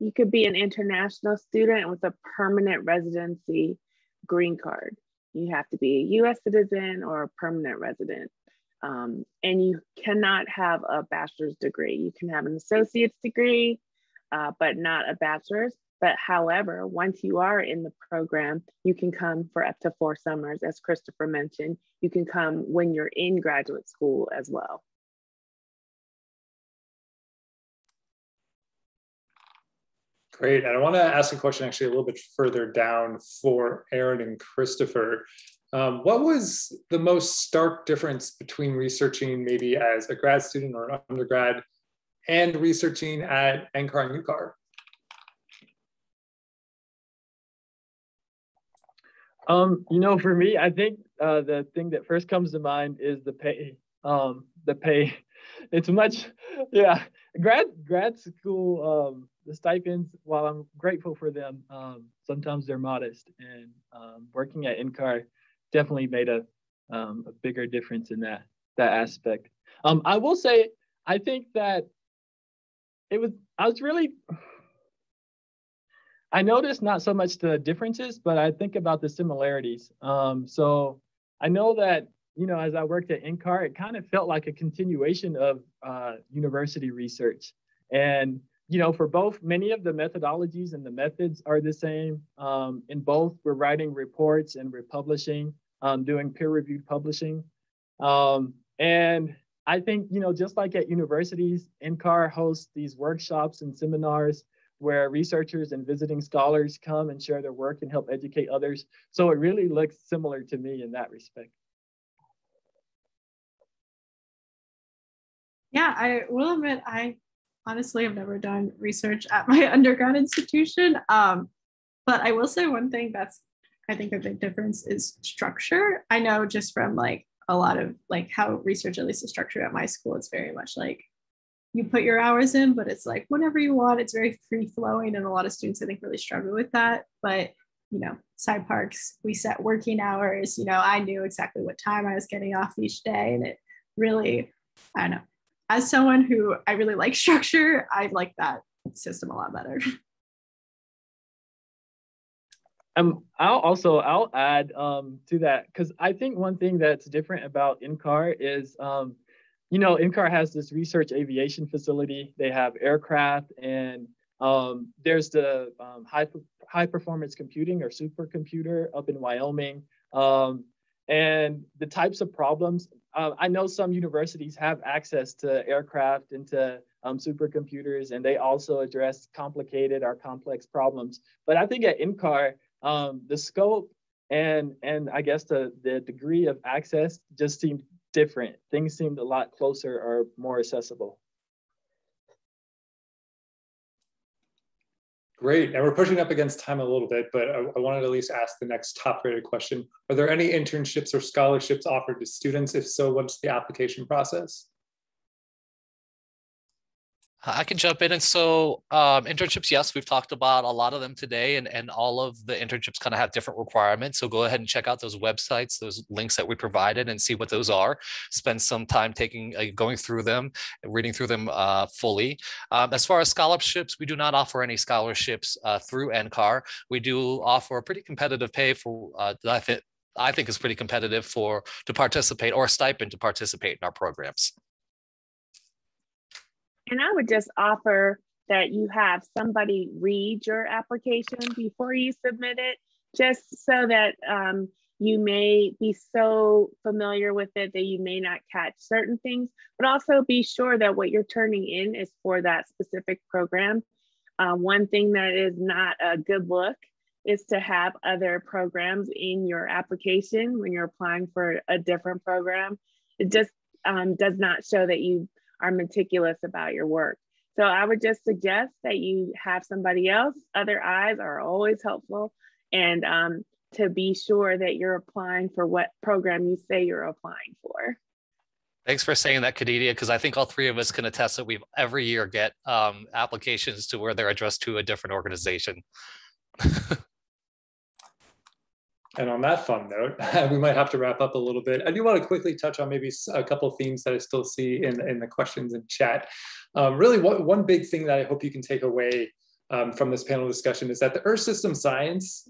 you could be an international student with a permanent residency green card. You have to be a U S citizen or a permanent resident. Um, and you cannot have a bachelor's degree. You can have an associate's degree, Uh, but not a bachelor's. But however, once you are in the program, you can come for up to four summers, as Christopher mentioned. You can come when you're in graduate school as well. Great, and I wanna ask a question actually a little bit further down for Erin and Christopher. Um, what was the most stark difference between researching maybe as a grad student or an undergrad and researching at N C A R and U C A R? Um, you know, for me, I think uh, the thing that first comes to mind is the pay. Um, the pay, it's much, yeah. Grad grad school, um, the stipends, while I'm grateful for them, um, sometimes they're modest. And um, working at N C A R definitely made a um, a bigger difference in that that aspect. Um, I will say, I think that it was. I was really. I noticed not so much the differences, but I think about the similarities. Um, so I know that, you know, as I worked at N C A R, it kind of felt like a continuation of uh, university research. And, you know, for both, many of the methodologies and the methods are the same. Um, in both, we're writing reports and we're publishing, um, doing peer-reviewed publishing. Um, and I think, you know, just like at universities, N C A R hosts these workshops and seminars where researchers and visiting scholars come and share their work and help educate others. So it really looks similar to me in that respect. Yeah, I will admit, I honestly have never done research at my undergrad institution. Um, but I will say one thing that's, I think, a big difference is structure. I know just from like a lot of like how research, at least is structured at my school, it's very much like you put your hours in, but it's like whenever you want, it's very free flowing. And a lot of students, I think, really struggle with that. But, you know, SIParCS, we set working hours. You know, I knew exactly what time I was getting off each day. And it really, I don't know, as someone who I really like structure, I like that system a lot better. Um, I'll also, I'll add um, to that, because I think one thing that's different about N C A R is, um, you know, N C A R has this research aviation facility. They have aircraft, and um, there's the um, high, high performance computing or supercomputer up in Wyoming. Um, and the types of problems, uh, I know some universities have access to aircraft and to um, supercomputers, and they also address complicated or complex problems. But I think at N C A R, um, the scope and, and I guess the, the degree of access just seemed different. Things seemed a lot closer or more accessible. Great, and we're pushing up against time a little bit, but I, I wanted to at least ask the next top-rated question. Are there any internships or scholarships offered to students? If so, what's the application process? I can jump in. And so um, internships, yes, we've talked about a lot of them today, and, and all of the internships kind of have different requirements. So go ahead and check out those websites, those links that we provided, and see what those are. Spend some time taking, uh, going through them, reading through them uh, fully. Um, as far as scholarships, we do not offer any scholarships uh, through N C A R. We do offer a pretty competitive pay for uh, that I think is pretty competitive for to participate, or a stipend to participate in our programs. And I would just offer that you have somebody read your application before you submit it, just so that um, you may be so familiar with it that you may not catch certain things, but also be sure that what you're turning in is for that specific program. Uh, one thing that is not a good look is to have other programs in your application when you're applying for a different program. It just um, does not show that you are meticulous about your work. So I would just suggest that you have somebody else. Other eyes are always helpful, and um, to be sure that you're applying for what program you say you're applying for. Thanks for saying that, Kadidia, because I think all three of us can attest that we've every year get um, applications to where they're addressed to a different organization. And on that fun note, we might have to wrap up a little bit. I do want to quickly touch on maybe a couple of themes that I still see in, in the questions and chat. Um, really, what, one big thing that I hope you can take away um, from this panel discussion is that the Earth System Science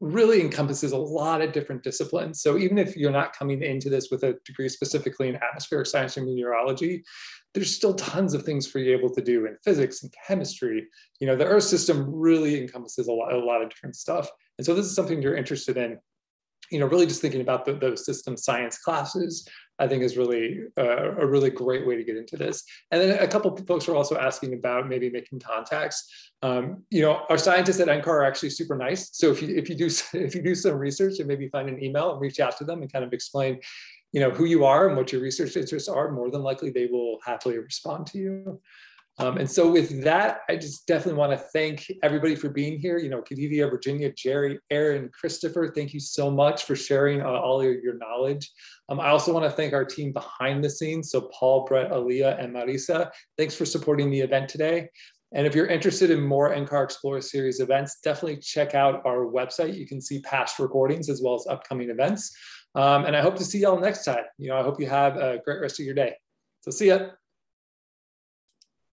really encompasses a lot of different disciplines. So even if you're not coming into this with a degree specifically in atmospheric science and meteorology, there's still tons of things for you able to do in physics and chemistry. You know, the Earth system really encompasses a lot, a lot of different stuff. And so this is something you're interested in. You know, really just thinking about the, those system science classes, I think, is really uh, a really great way to get into this. And then a couple of folks were also asking about maybe making contacts. Um, you know, our scientists at N C A R are actually super nice. So if you if you do if you do some research and maybe find an email and reach out to them and kind of explain, you know, who you are and what your research interests are, more than likely they will happily respond to you. Um, and so with that, I just definitely want to thank everybody for being here. You know, Kadidia, Virginia, Jerry, Erin, Christopher, thank you so much for sharing uh, all your, your knowledge. Um, I also want to thank our team behind the scenes. So Paul, Brett, Aaliyah, and Marisa, thanks for supporting the event today. And if you're interested in more N C A R Explorer Series events, definitely check out our website. You can see past recordings as well as upcoming events. Um, and I hope to see y'all next time. You know, I hope you have a great rest of your day. So see ya.